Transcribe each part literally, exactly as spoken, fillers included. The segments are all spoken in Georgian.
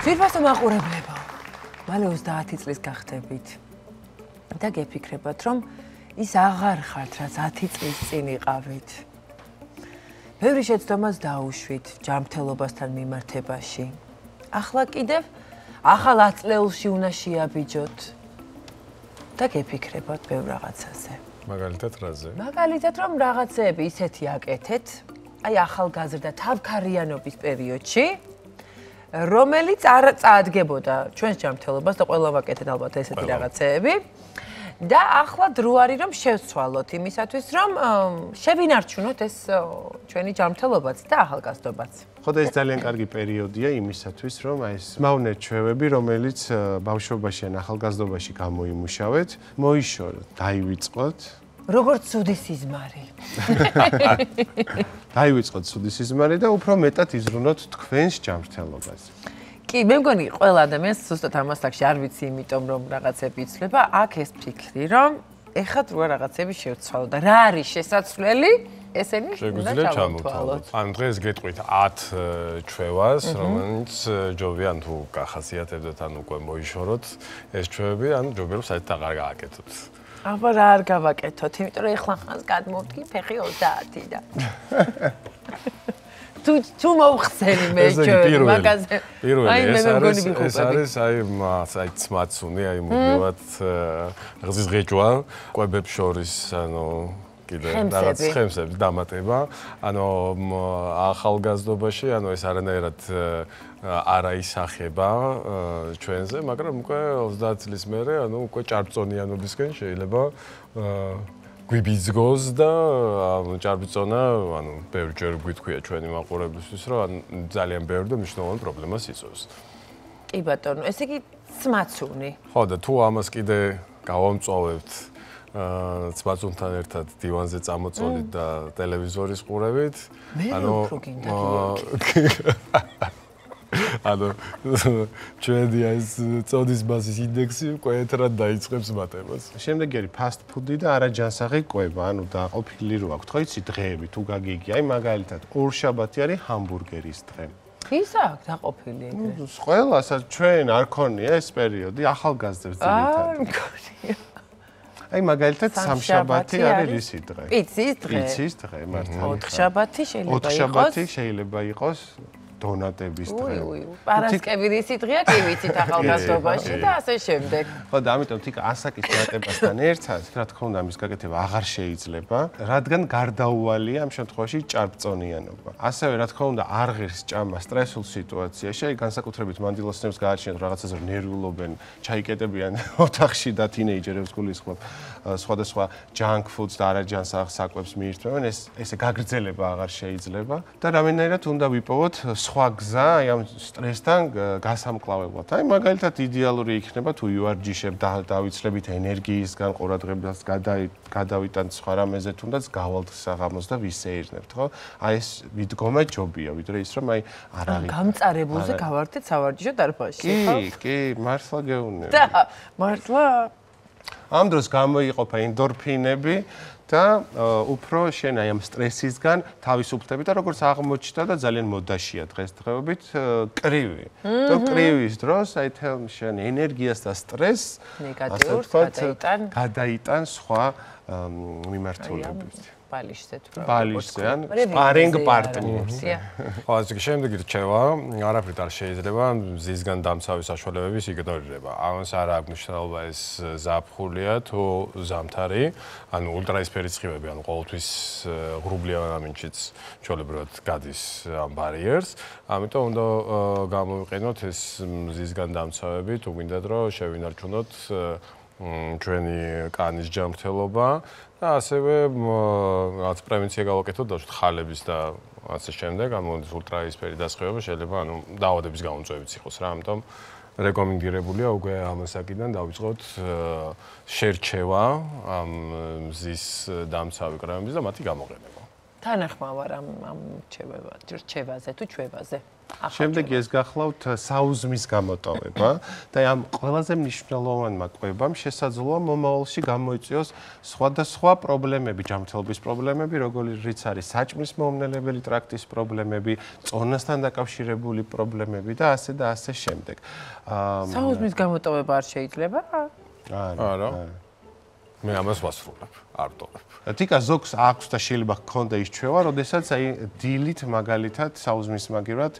ძირფასო მაყურებლებო, მალე ოცდაათი წლის გახდებით და გეფიქრებათ, რომ ის აღარ ხართ, რაც ათი წლის წინ იყავით. Ბევრი შეცდომას დაუშვით ჯანმრთელობასთან მიმართებაში. Ახლა კიდევ ახალ ათ წლეულში უნდა შეაბიჯოთ და გეფიქრებათ ბევრ რაღაცაზე. მაგალითად რაზე? მაგალითად, რომ რაღაცები ისეთი აკეთეთ, აი ახალგაზრდა თავქარიანობის პერიოდში. Რომელიც არ წაადგებოდა ჩვენს ჯანმრთელობას და ყველა ვაკეთეთ ალბათ ესეთი რაღაცები და ახლა დრო არის რომ შევცვალოთ იმისათვის რომ შევინარჩუნოთ ეს ჩვენი ჯანმრთელობაც და ახალგაზრდობაც. Ხო და ეს ძალიან კარგი პერიოდია იმისათვის რომ აი ეს მავნეთ ჩვევები რომელიც ბავშვობაში ან ახალგაზრდობაში გამოიმუშავეთ, მოიშოროთ, დაივიწყოთ. Როგორც ცუდი სიზმარი. დაივიწყოთ ცუდი სიზმარი და უფრო მეტად იზრუნოთ თქვენს ჯანმრთელობას. კი, მე მგონი ყველა ადამიანს ზუსტად ამას აქ არ ვიცი, იმიტომ რომ რაღაცები იცლება, აქ ეს ფიქრი რომ ეხლა როა რაღაცები შევცვალო და რა არის შესაძლებელი ესენი შეგვიძლია ჩამოვთვალოთ. Ან დღეს გეტყვით ათ ჩვევას, რომელიც ჯობია თუ გახასიათებდეთ ან უკვე მოიშოროთ ეს ჩვევები, ან ჯობია რომ საერთოდ აღარ გააკეთოთ. Აბა რა არ გავაკეთოთ, იმიტომ რომ ეხლა ხანს გადმოვდგი ფეხი ოცდაათიდან. თუ თუ მოვხსენი მე ჯერ მაგაზე. აი მე მგონი ვიყო. ეს არის აი აი ცმაცუნი, აი მოდევათ ღზის ღეჭვა, კვებებს შორის, ანუ კიდე რაღაც ხემსები დამატება, ანუ ახალგაზრდობაში, ანუ ეს არანაირად არა ისახება ჩვენზე, მაგრამ უკვე ოცდაათი წლის მერე, ანუ უკვე ჭარბწონიანობისკენ შეიძლება გვიბიძგოს და ჭარბწონა, ანუ ბევრჯერ გვიტყვია ჩვენი მაყურებისთვის, რომ ძალიან ბევრი და მნიშვნელოვანი პრობლემას იწვევს. კი ბატონო, ესე იგი ცმაცუნი. ხო და თუ ამას კიდე გავამწვავებთ ცმაცუნთან ერთად დივანზე წამოწოლით და ტელევიზორის ყურებით, ანუ ანუ ჩვენი ეს წონის ბაზის ინდექსი უკვე ერთად დაიწყებს მატებას. Შემდეგი არის ფასტფუდი და არაჯანსაღი კვება, ანუ დაყოფილი რო აქვს, ხო იცი დღეები თუ გაგიგია, აი მაგალითად ორშაბათი არის ჰამბურგერის დღე. Is that a problem? No, well, as a train, I can't. Yes, period. The ახალგაზრდებს ძირითადად. აი მაგალითად სამშაბათი არის რისი დღე? პიცის დღე. პიცის დღე, მართალია. ოთხშაბათი შეიძლება იყოს. ოთხშაბათი შეიძლება იყოს დონატების დღე. უი, უი, პარასკევი რისი დღეა კი ვიცით ახალგაზრდობაში და ასე შემდეგ. ხო და ამიტომ თიკ ასაკის დატებასთან ერთად, რა თქმა უნდა, ამის გაკეთება აღარ შეიძლება, რადგან გარდაუვალია ამ შემთხვევაში ჭარბწონიანობა. ასევე რა თქმა უნდა, არ ღირს ჭამა სტრესულ სიტუაციაში, აი განსაკუთრებით მანდილოსნებს გააჩნიათ რაღაცაზე ნერვიულობენ, ჩაიკეტებიან ოთახში და თინეიჯერებს გულისხმობ სხვადასხვა junk foods და არაჯანსაღ საკვებს მიირთმევენ, ეს ესე გაგრძელება აღარ შეიძლება და რამენერად უნდა ვიპოვოთ სხვა გზა ამ სტრესთან გასამკლავებლად. Აი მაგალითად იდეალური იქნება თუ URG-შებ დავიცლებით ენერგიისგან, ყურადღებას გადავიტანთ სხვა რამეზე, თუნდაც გავალდსაღამოს და ვისეირნებთ, ხო? აი ეს მიდგომა ჯობია, ვიდრე ის რომ აი არ არის გამწარებულზე გავარდეთ სავარჯიშო დარბაზში, ხო? კი, კი, მართლა გეუბნები. და მართლა ამ დროს გამოიყოფა ენდორფინები და უფრო შენ აი ამ სტრესისგან თავისუფლდები და როგორც აღმოჩნდა და ძალიან მოდაშია დღესდღეობით კრივი. და კრივის დროს აი თელ შენ ენერგიას და სტრესს ასეთად გადაიტან სხვა მიმართულებით. ბალიშზე თუ ბალიშზე ან სპარინგ პარტნიორს. ხო, ასე კი შემდეგი რჩევა, არაფრით არ შეიძლება ზისგან დამცავი საშუალებების იგნორირება. ამას არ აქვს მნიშვნელობა ეს ზაფხულია თუ ზამთარი, ანუ ულტრაისფერი სხივები, ანუ ყოველთვის ღრუბლიან ამინჩიც ჩვეულებრივად გადის ამ ბარიერს. ამიტომ უნდა გამოვიყენოთ ეს ზისგან დამცავები, თუ გვინდათ რომ შევინარჩუნოთ ჩვენი კანის ჯანმრთელობა. და ასევე რაც პრევენცია გავაკეთოთ და ხალების და ასე შემდეგ, ანუ ულტრაისფერი დასხივება შეიძლება ანუ დაავადების გამოწვევიც იყოს რა, ამიტომ რეკომენდირებულია უკვე ამასაკიდან დავიწყოთ შერჩევა ამ მზის დამცავი კრემების და მათი გამოყენება. თანახმა ვარ ამ ამ რჩევაზე თუ ჩვევაზე. Შემდეგ ეს გახლავთ საუზმის გამოტოვება და ამ ყველაზე მნიშვნელოვანმა კვებამ შესაძლოა მომავალში გამოიწვიოს სხვადასხვა პრობლემები, ჯანმრთელობის პრობლემები, როგორიც არის საჭმლის მომნელებელი ტრაქტის პრობლემები, წონასთან დაკავშირებული პრობლემები და ასე და ასე შემდეგ. Საუზმის გამოტოვება არ შეიძლება? არა. მე ამას ვასრულებ, არ ვტოვებ. Თიკა ზოგს აქვს და შეიძლება გქონდა ისჩვევა, როდესაც აი დილით მაგალითად საუზმის მაგივრად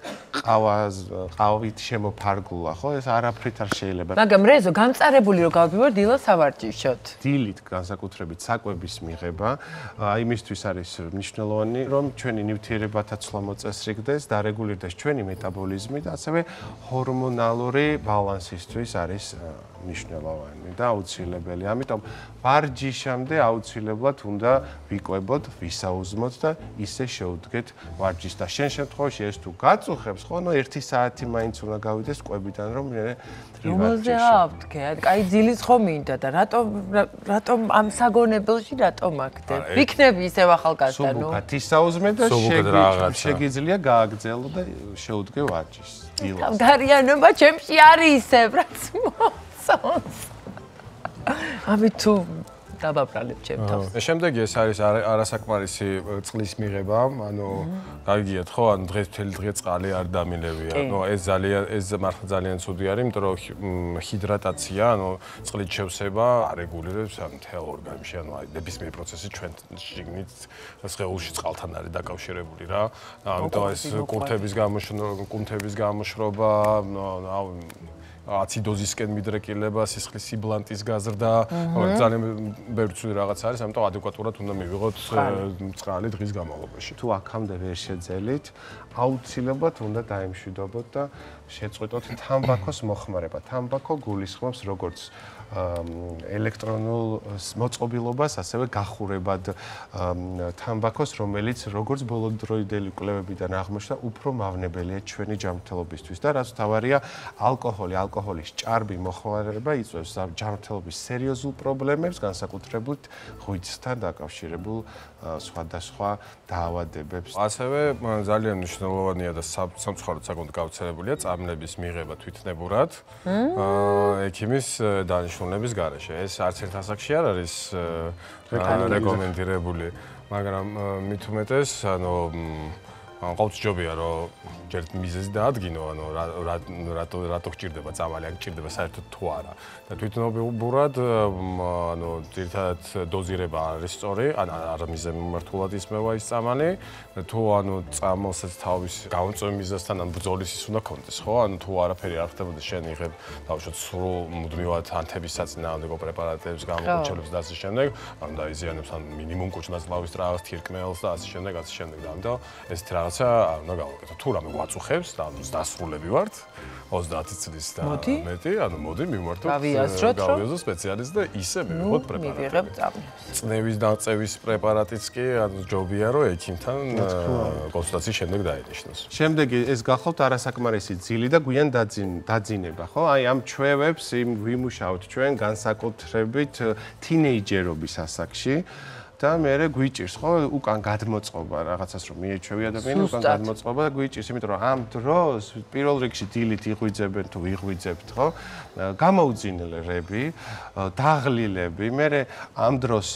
ყავით შემოფარგლულა, ხო? ეს არაფრით არ შეიძლება. მაგრამ რეზო გამწარებული რომ გავდივარ დილას ავარჯიშოთ. დილით განსაკუთრებით საკვების მიღება, აი მისთვის არის მნიშვნელოვანი, რომ ჩვენი ნივთიერებათა ცვლა მოწესრიგდეს, დარეგულირდეს ჩვენი მეტაბოლიზმი და ასევე ჰორმონალური ბალანსისთვის არის მნიშვნელოვანი და აუცილებელი. ამიტომ ვარჯიშამდე აუცილებლად უნდა ვიკვებოთ, ვისაუზმოთ და ისე შევუდგეთ ვარჯიშს და შენ შემთხვევაში ეს თუ გაწუხებს, ხო, ნუ ერთი საათი მაინც უნდა გავიდეს კვებიდან, რომ მე რომზე ავდგე, აი ძილის ხო მინდა და რატომ რატომ ამ საგონებელში რატომ აკდებ? ვიქნები ისევ ახალგაზრდა, ნუ გათისაუზმე და შეგიძლია გააგრძელო და შევუდგე ვარჯიშს. თავდარიანობა ჩემში არის ისევ, რაც მოსწონს. Abi tu daba pralep çevtavs. Შემდეგი ეს არის არასაკმარისი წყლის მიღება, ანუ გავიგიათ ხო, ანუ დღეს მთელი დღე წყალი არ დამილევია. ანუ ეს ძალიან ეს მართლა ძალიან ცუდი არის, იმიტომ რომ ჰიდრატაცია, ანუ წყლის შევსება არეგულირებს ამ მთელ ორგანიზმში, ანუ აი დებისმიერი პროცესი ჩვენ შიგნით სხეულში წყალთან არის დაკავშირებული რა. ამიტომ ეს კუნთების გამოშრობა, კუნთების გამოშრობა, ანუ აციდოზისკენ მიდრეკილება, სისხლის სიბლანტის გაზრდა, ძალიან ბევრი ცუდი რაღაც არის, ამიტომ ადეკვატურად უნდა მივიღოთ წყალი დღის განმავლობაში. Თუ აქამდე ვერ შეძელით, აუცილებლად უნდა დაემშვიდობოთ და შეწყვეტოთ თამბაქოს მოხმარება. თამბაქო გულისხმობს როგორც ელექტრონულ მოწყობილობას, ასევე გახურებად თამბაქოს, რომელიც როგორც ბოლოდროიდელი კვლევებიდან აღმოჩნდა, უფრო მავნებელია ჩვენი ჯანმრთელობისთვის და რაც თავარია ალკოჰოლი, ალკოჰოლის ჭარბი მოხმარება იწვევს ჯანმრთელობის სერიოზულ პრობლემებს, განსაკუთრებით ღვიძლთან დაკავშირებულ სხვადასხვა დაავადებებს. ასევე ძალიან მნიშვნელოვანია და სამწუხაროდ საკმაოდ გავრცელებულია წამლების მიღება თვითნებურად ექიმის დანიშნულების გარეშე. ეს არც ერთ ასაკში არ არის რეკომენდირებული, მაგრამ მით უმეტეს, ანუ ყოველჯობია, რომ ჯერ მიზეზი დაადგინო, ანუ რატო რატო გჭირდება წამალი, ან გჭირდება საერთოდ თუ არა. და თვითნებურად, ანუ ერთად დოზირება არის სწორი, ან არ მიზეზმიმართულად ისმევა ის წამალი, თუ ანუ წამალსაც თავის გამოწვევ მიზეზთან ან ბრძოლის ის უნდა კონდეს, ხო? ანუ თუ არაფერი არ ხდებოდა, შენ იღებ თავშოთ სრულ მუდმივად ანთების საწინააღმდეგო პრეპარატებს, გამოკუჩელებს და ასე შემდეგ, ან დაიზიანებს ან მინიმუმ კუჭნაწლავის ტრავმს, თირკმელს და ასე შემდეგ, ასე შემდეგ. და ამიტომ ეს რა და უნდა გავაკეთო. თუ რამე გვაწუხებს, ანუ დასრულები ვართ, ოცდაათი წლის და მეტი, ანუ მოდი მივმართოთ გავიაზრო სპეციალისტს და ისე მივიღოთ პრეპარატები. წნევის დაწევის პრეპარატიც კი, ანუ ჯობია, რომ ექიმთან კონსულტაციის შემდეგ დაინიშნოს. შემდეგი ეს გახლავთ არასაკმარისი ძილი და გვიან დაძინება, ხო? აი ამ ჩვევებს ვიმუშავთ ჩვენ განსაკუთრებით თინეიჯერობის ასაკში. და მე გვიჭირს, ხო, უკან გადმოწყობა, რაღაცას რომ მიეჩვევი ადამიანი, უკან გადმოწყობა და გვიჭირს, იმიტომ რომ ამ დროს პირველ რიგში დილით იღვიძებენ თუ იღვიძებთ, ხო, გამოუძინელები, დაღლილები, მე ამ დროს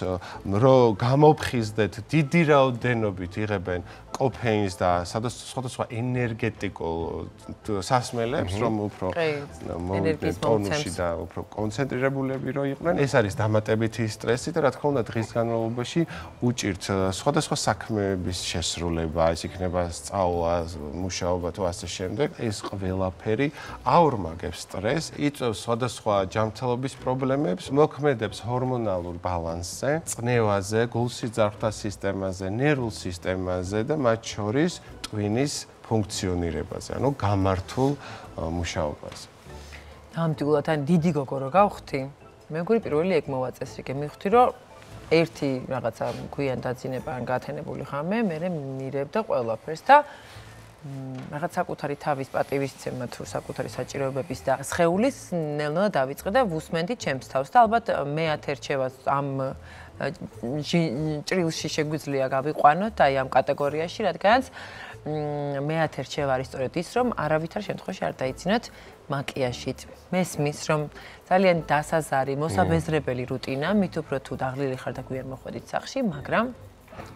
რო გამოფხიზდეთ, დიდი რაოდენობით იღებენ კოფეინს და სხვადასხვა ენერგეტიკულ სასმელებს, რომ უფრო მოდიან ტონუსში და უფრო კონცენტრირებულები რო იყვნენ, ეს არის დამატებითი სტრესი და რა თქმა უნდა დღის განმავლობაში უჭირთ სხვადასხვა საქმეების შესრულება, ეს იქნება სწავლა, მუშაობა თუ ასე შემდეგ. ეს ყველაფერი აორმაგებს სტრესს, იწვევს სხვადასხვა ჯანმრთელობის პრობლემებს, მოქმედებს ჰორმონალურ ბალანსზე, წნევაზე, გულსიძარღვთა სისტემაზე, ნერვულ სისტემაზე და მათ შორის ტვინის ფუნქციონირებაზე, ანუ გამართულ მუშაობაზე. ნამდვილად, ან დიდი გოგო რო გავხდი, მე მგონი პირველი ეგ მოვაწესრიგე, მივხვდი რომ ერთი რაღაცა გვიან დაძინება ან გათენებული ხამე, მე მირებ და ყველაფერს და Რაღაც საკუთარი თავის პატივისცემა თუ საკუთარი საჭიროებების და სხეულის ნელ-ნელა დავიწყე და ვუსმენდი ჩემს თავს და ალბათ მე ათერჩევა ამ ჭრილში შეგვიძლია გავიყვანოთ აი ამ კატეგორიაში რადგანაც მე ათერჩევა არის სწორედ ის რომ არავითარ შემთხვევაში არ დაიძინოთ მაკიაჟით მესმის რომ ძალიან დასაზარი მოსაბეზრებელი რუტინა მით უფრო თუ დაღლილი ხარ და გვიან მოხვედით სახში მაგრამ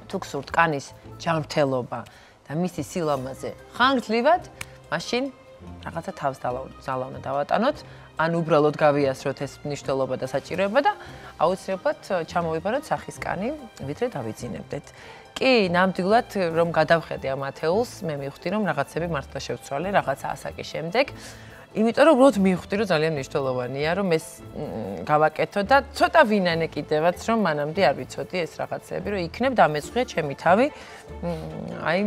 თუ გსურთ კანის ჯანმრთელობა და მისი სილამაზე ხანგრძლივად მაშინ რაღაცა თავს ძალავნა დავატანოთ ან უბრალოდ გავიასროთ ეს მნიშვნელობა და საჭიროება და აუცილებლად ჩამოვიბაროთ სახის კანი ვიდრე დავიძინებდეთ კი ნამდვილად რომ გადავხედე ამ ათეულს მე მივხვდი რომ რაღაცები მართლა შევცვალე რაღაცა ასაკის შემდეგ იმიტომ რომ როდ მივხვდი რომ ძალიან მნიშვნელოვანია რომ ეს გავაკეთო და ცოტა ვინანე კიდევაც რომ მანამდე არ ვიცოდი ეს რაღაცები რომ იქნებ დამეცხრა ჩემი თავი აი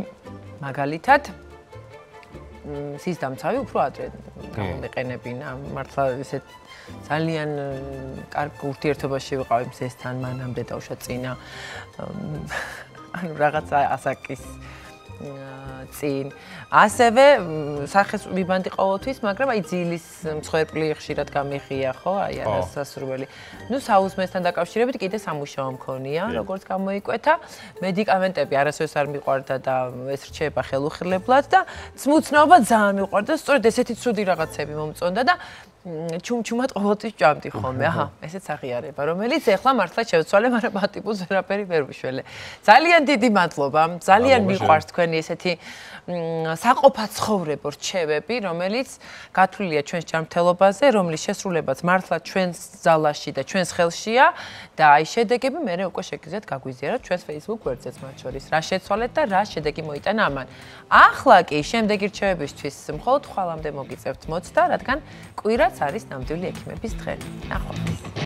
მაგალითად სის დამცავი უფრო ადრე გამომიყენებინა მართლა ესეთ ძალიან კარგ ურთიერთობაში ვიყავი მზესთან მანამდე დავშვა წინა ანუ რაღაცა ასაკის წინ ასევე სახეს ვიბანდი ყოველთვის მაგრამ აი ძილის მსხვერპლი ხშირად გამიხია ხო აი არასასურველი ნუ საუზმესთან დაკავშირებით კიდე სამუშაო მქონია როგორც გამოიკვეთა მედიკამენტები არასოდეს არ მიყვარდა და ეს რჩება ხელუხლებლად და ცმუცნაობა ძალიან მიყვარდა სწორედ ესეთი ცუდი რაღაცები მომწონდა და ჩუმჩუმად ყოველთვის ჭამდი ხოლმე აჰა ესეც აღიარება რომელიც ეხლა მართლა შევცვალე მაგრამ ატიპუს ვერაფერი ვერ ვიშველე ძალიან დიდი მადლობა ძალიან მიყვარს თქვენი ესეთი საყოფაცხოვრებო რჩევები რომელიც გათვლილია ჩვენს ჯანმრთელობაზე რომლის შესრულებაც მართლა ჩვენს ძალაში და ჩვენს ხელშია და აი შედეგები მე უკვე შეგიძლიათ გაგვიზიაროთ ჩვენს Facebook გვერდზეც მათ შორის რა შეცვალეთ და რა შედეგი მოიტანა ამან ახლა კი შემდეგი რჩევებისთვის მხოლოდ ხვალამდე მოგიწევთ მოცდა რადგან კვირა არის ნამდვილი ექიმების დღე. ნახვამდის.